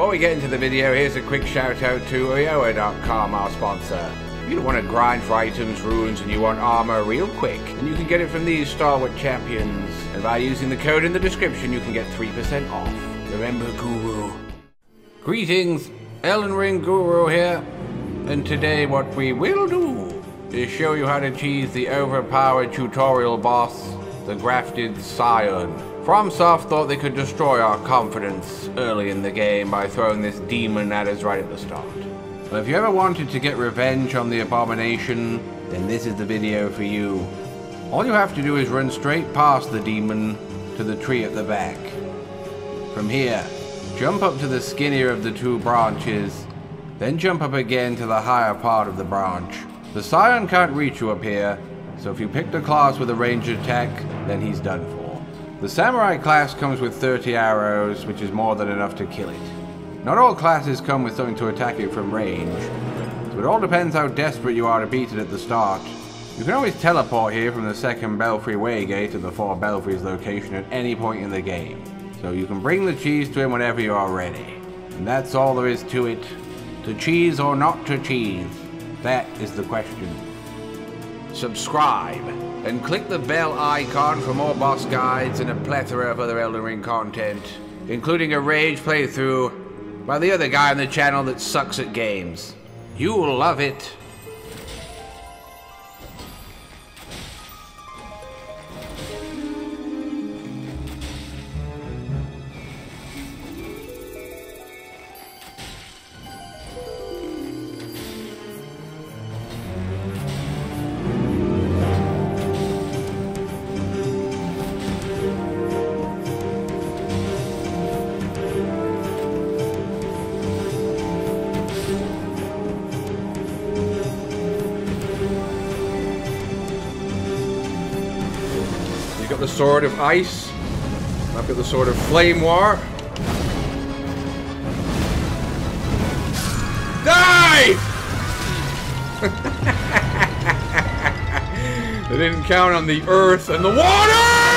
Before we get into the video, here's a quick shout out to Aoeah.com, our sponsor. You don't want to grind for items, runes, and you want armor real quick, and you can get it from these stalwart champions. And by using the code in the description, you can get 3% off. Remember, Guru. Greetings, Elden Ring Guru here, and today what we will do is show you how to cheese the overpowered tutorial boss, the Grafted Scion. FromSoft thought they could destroy our confidence early in the game by throwing this demon at us right at the start. Well, if you ever wanted to get revenge on the abomination, then this is the video for you. All you have to do is run straight past the demon to the tree at the back. From here, jump up to the skinnier of the two branches, then jump up again to the higher part of the branch. The Scion can't reach you up here, so if you picked a class with a range attack, then he's done for. The Samurai class comes with 30 arrows, which is more than enough to kill it. Not all classes come with something to attack it from range, so it all depends how desperate you are to beat it at the start. You can always teleport here from the second Belfry Waygate to the Four Belfries location at any point in the game, so you can bring the cheese to him whenever you are ready. And that's all there is to it. To cheese or not to cheese, that is the question. Subscribe and click the bell icon for more boss guides and a plethora of other Elden Ring content, including a rage playthrough by the other guy on the channel that sucks at games. You'll love it. I've got the Sword of Ice, I've got the Sword of Flame War. Die! They didn't count on the earth and the water!